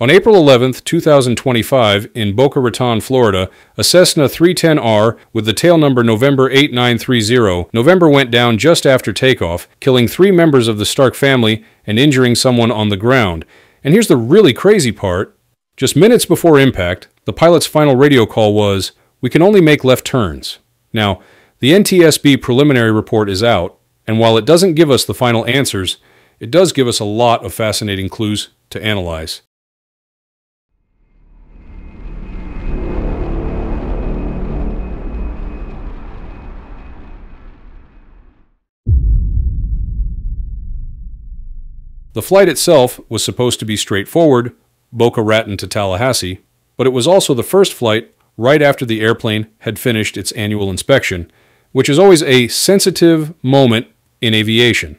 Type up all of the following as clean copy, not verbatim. On April 11, 2025, in Boca Raton, Florida, a Cessna 310R with the tail number November 8930, November went down just after takeoff, killing 3 members of the Stark family and injuring someone on the ground. And here's the really crazy part. Just minutes before impact, the pilot's final radio call was, "We can only make left turns." Now, the NTSB preliminary report is out, and while it doesn't give us the final answers, it does give us a lot of fascinating clues to analyze. The flight itself was supposed to be straightforward, Boca Raton to Tallahassee, but it was also the first flight right after the airplane had finished its annual inspection, which is always a sensitive moment in aviation.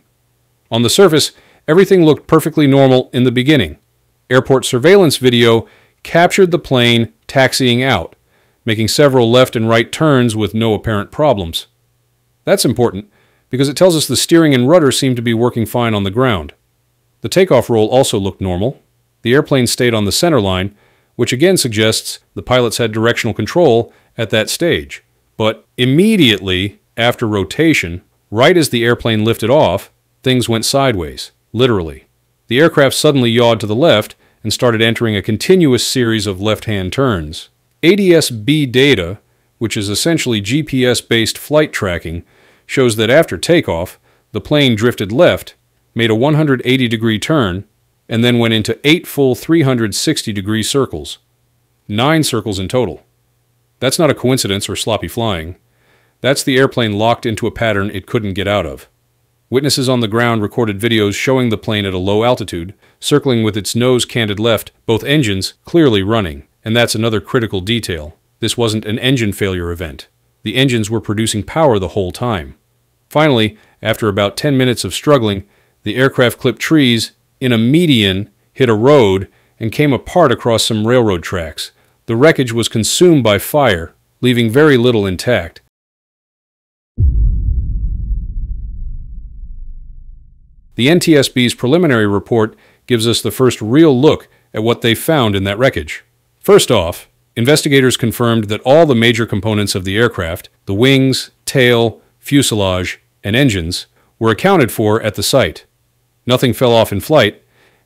On the surface, everything looked perfectly normal in the beginning. Airport surveillance video captured the plane taxiing out, making several left and right turns with no apparent problems. That's important because it tells us the steering and rudder seemed to be working fine on the ground. The takeoff roll also looked normal. The airplane stayed on the center line, which again suggests the pilots had directional control at that stage. But immediately after rotation, right as the airplane lifted off, things went sideways, literally. The aircraft suddenly yawed to the left and started entering a continuous series of left-hand turns. ADS-B data, which is essentially GPS-based flight tracking, shows that after takeoff, the plane drifted left, made a 180-degree turn, and then went into 8 full 360-degree circles. 9 circles in total. That's not a coincidence or sloppy flying. That's the airplane locked into a pattern it couldn't get out of. Witnesses on the ground recorded videos showing the plane at a low altitude, circling with its nose canted left, both engines clearly running. And that's another critical detail. This wasn't an engine failure event. The engines were producing power the whole time. Finally, after about 10 minutes of struggling, the aircraft clipped trees in a median, hit a road, and came apart across some railroad tracks. The wreckage was consumed by fire, leaving very little intact. The NTSB's preliminary report gives us the first real look at what they found in that wreckage. First off, investigators confirmed that all the major components of the aircraft, the wings, tail, fuselage, and engines, were accounted for at the site. Nothing fell off in flight,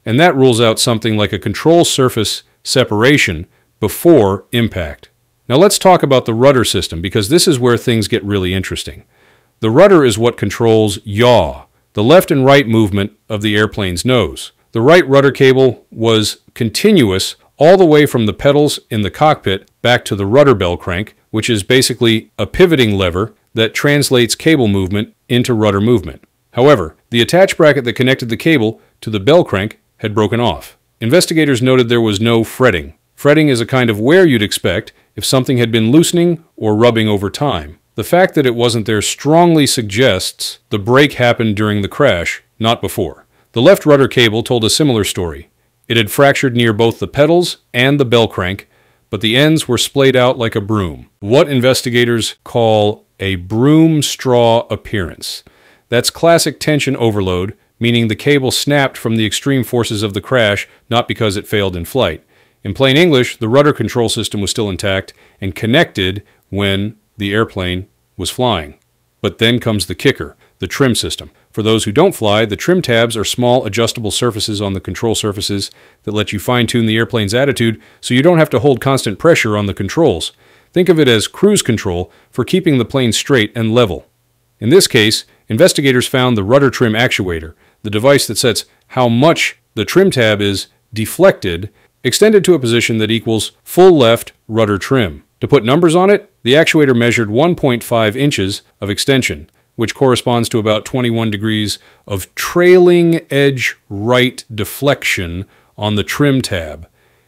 and that rules out something like a control surface separation before impact. Now let's talk about the rudder system, because this is where things get really interesting. The rudder is what controls yaw, the left and right movement of the airplane's nose. The right rudder cable was continuous all the way from the pedals in the cockpit back to the rudder bell crank, which is basically a pivoting lever that translates cable movement into rudder movement. However, the attach bracket that connected the cable to the bell crank had broken off. Investigators noted there was no fretting. Fretting is a kind of wear you'd expect if something had been loosening or rubbing over time. The fact that it wasn't there strongly suggests the break happened during the crash, not before. The left rudder cable told a similar story. It had fractured near both the pedals and the bell crank, but the ends were splayed out like a broom. What investigators call a broom straw appearance. That's classic tension overload, meaning the cable snapped from the extreme forces of the crash, not because it failed in flight. In plain English, the rudder control system was still intact and connected when the airplane was flying. But then comes the kicker, the trim system. For those who don't fly, the trim tabs are small adjustable surfaces on the control surfaces that let you fine-tune the airplane's attitude so you don't have to hold constant pressure on the controls. Think of it as cruise control for keeping the plane straight and level. In this case, investigators found the rudder trim actuator, the device that sets how much the trim tab is deflected, extended to a position that equals full left rudder trim. To put numbers on it, the actuator measured 1.5 inches of extension, which corresponds to about 21 degrees of trailing edge right deflection on the trim tab.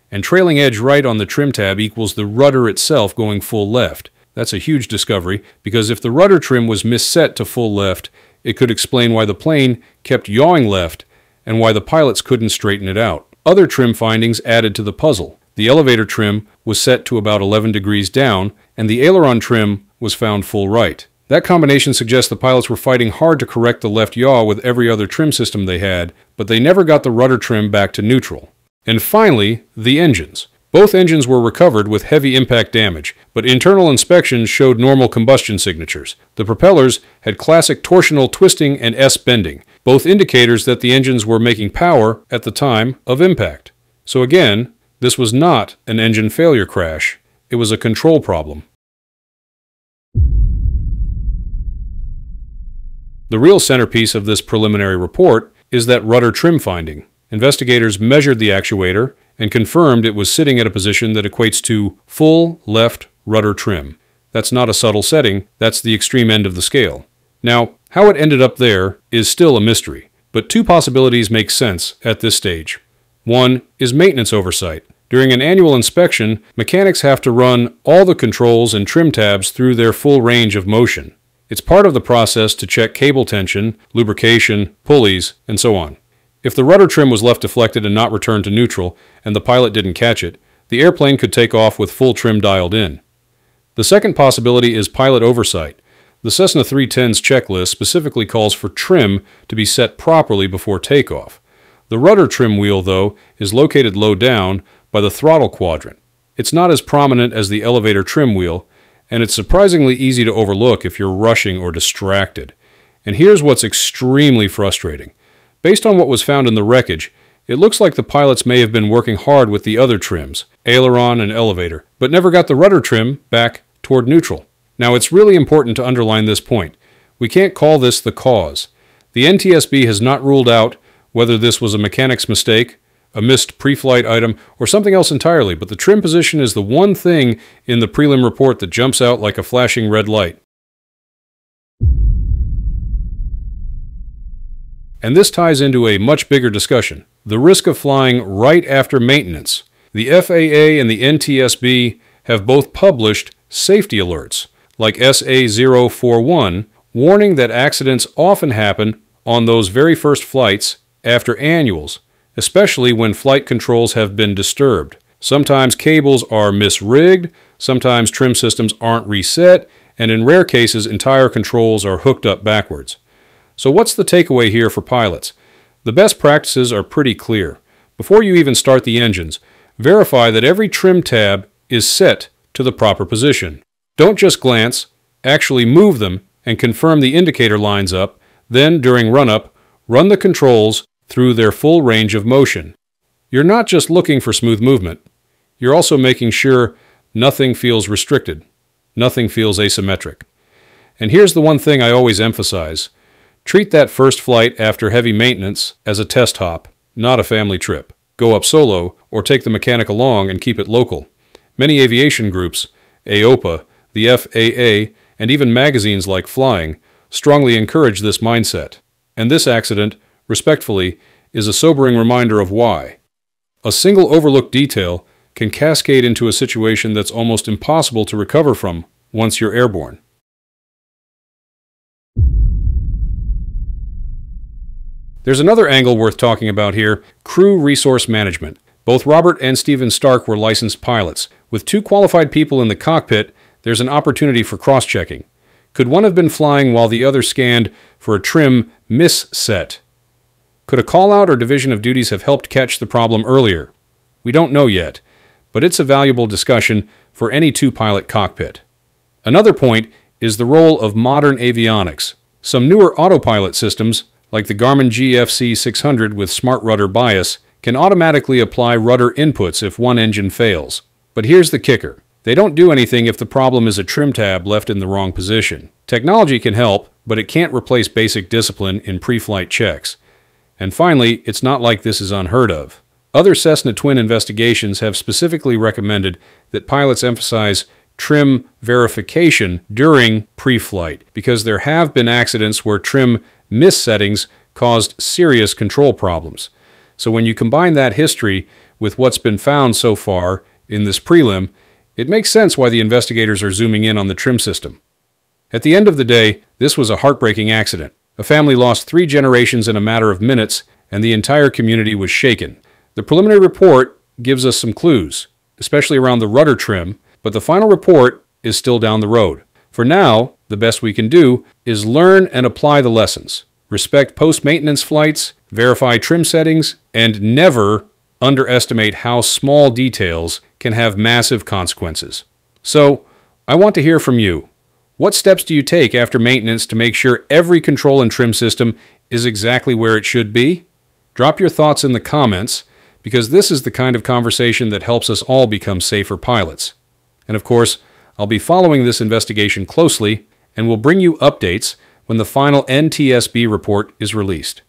And trailing edge right on the trim tab equals the rudder itself going full left. That's a huge discovery, because if the rudder trim was misset to full left, it could explain why the plane kept yawing left and why the pilots couldn't straighten it out. Other trim findings added to the puzzle. The elevator trim was set to about 11 degrees down, and the aileron trim was found full right. That combination suggests the pilots were fighting hard to correct the left yaw with every other trim system they had, but they never got the rudder trim back to neutral. And finally, the engines. Both engines were recovered with heavy impact damage, but internal inspections showed normal combustion signatures. The propellers had classic torsional twisting and S-bending, both indicators that the engines were making power at the time of impact. So again, this was not an engine failure crash. It was a control problem. The real centerpiece of this preliminary report is that rudder trim finding. Investigators measured the actuator and confirmed it was sitting at a position that equates to full left rudder trim. That's not a subtle setting, that's the extreme end of the scale. Now, how it ended up there is still a mystery, but two possibilities make sense at this stage. One is maintenance oversight. During an annual inspection, mechanics have to run all the controls and trim tabs through their full range of motion. It's part of the process to check cable tension, lubrication, pulleys, and so on. If the rudder trim was left deflected and not returned to neutral, and the pilot didn't catch it, the airplane could take off with full trim dialed in. The second possibility is pilot oversight. The Cessna 310's checklist specifically calls for trim to be set properly before takeoff. The rudder trim wheel, though, is located low down by the throttle quadrant. It's not as prominent as the elevator trim wheel, and it's surprisingly easy to overlook if you're rushing or distracted. And here's what's extremely frustrating. Based on what was found in the wreckage, it looks like the pilots may have been working hard with the other trims, aileron and elevator, but never got the rudder trim back toward neutral. Now, it's really important to underline this point. We can't call this the cause. The NTSB has not ruled out whether this was a mechanic's mistake, a missed pre-flight item, or something else entirely, but the trim position is the one thing in the prelim report that jumps out like a flashing red light. And this ties into a much bigger discussion, the risk of flying right after maintenance. The FAA and the NTSB have both published safety alerts, like SA041, warning that accidents often happen on those very first flights after annuals, especially when flight controls have been disturbed. Sometimes cables are misrigged, sometimes trim systems aren't reset, and in rare cases, entire controls are hooked up backwards. So what's the takeaway here for pilots? The best practices are pretty clear. Before you even start the engines, verify that every trim tab is set to the proper position. Don't just glance, actually move them and confirm the indicator lines up. Then, during run-up, run the controls through their full range of motion. You're not just looking for smooth movement. You're also making sure nothing feels restricted. Nothing feels asymmetric. And here's the one thing I always emphasize. Treat that first flight after heavy maintenance as a test hop, not a family trip. Go up solo or take the mechanic along and keep it local. Many aviation groups, AOPA, the FAA, and even magazines like Flying, strongly encourage this mindset. And this accident, respectfully, is a sobering reminder of why. A single overlooked detail can cascade into a situation that's almost impossible to recover from once you're airborne. There's another angle worth talking about here, crew resource management. Both Robert and Steven Stark were licensed pilots. With two qualified people in the cockpit, there's an opportunity for cross-checking. Could one have been flying while the other scanned for a trim misset? Could a call-out or division of duties have helped catch the problem earlier? We don't know yet, but it's a valuable discussion for any two-pilot cockpit. Another point is the role of modern avionics. Some newer autopilot systems, like the Garmin GFC 600 with smart rudder bias, can automatically apply rudder inputs if one engine fails. But here's the kicker. They don't do anything if the problem is a trim tab left in the wrong position. Technology can help, but it can't replace basic discipline in pre-flight checks. And finally, it's not like this is unheard of. Other Cessna twin investigations have specifically recommended that pilots emphasize trim verification during pre-flight, because there have been accidents where trim missettings caused serious control problems. So when you combine that history with what's been found so far in this prelim, it makes sense why the investigators are zooming in on the trim system. At the end of the day, this was a heartbreaking accident. A family lost three generations in a matter of minutes, and the entire community was shaken. The preliminary report gives us some clues, especially around the rudder trim, but the final report is still down the road. For now, the best we can do is learn and apply the lessons. Respect post-maintenance flights, verify trim settings, and never underestimate how small details can have massive consequences. So, I want to hear from you. What steps do you take after maintenance to make sure every control and trim system is exactly where it should be? Drop your thoughts in the comments, because this is the kind of conversation that helps us all become safer pilots. And of course, I'll be following this investigation closely and will bring you updates when the final NTSB report is released.